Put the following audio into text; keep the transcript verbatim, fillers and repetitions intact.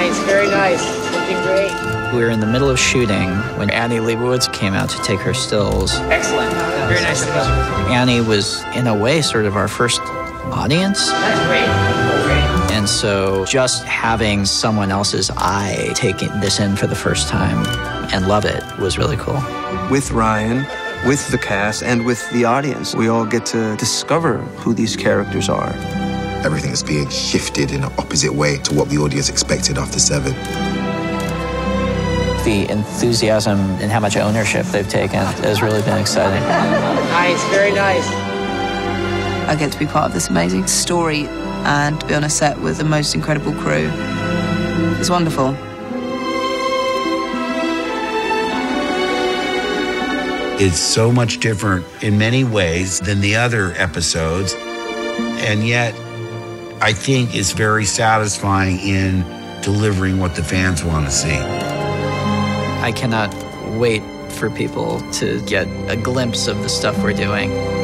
Nice, very nice. Looking great. We were in the middle of shooting when Annie Leibovitz came out to take her stills. Excellent. Very nice. Annie was, in a way, sort of our first audience. That's great. That's great. And so just having someone else's eye taking this in for the first time and love it was really cool. With Ryan, with the cast, and with the audience, we all get to discover who these characters are. Everything is being shifted in an opposite way to what the audience expected after seven. The enthusiasm and how much ownership they've taken has really been exciting. Nice, very nice. I get to be part of this amazing story and to be on a set with the most incredible crew. It's wonderful. It's so much different in many ways than the other episodes, and yet I think it's very satisfying in delivering what the fans want to see. I cannot wait for people to get a glimpse of the stuff we're doing.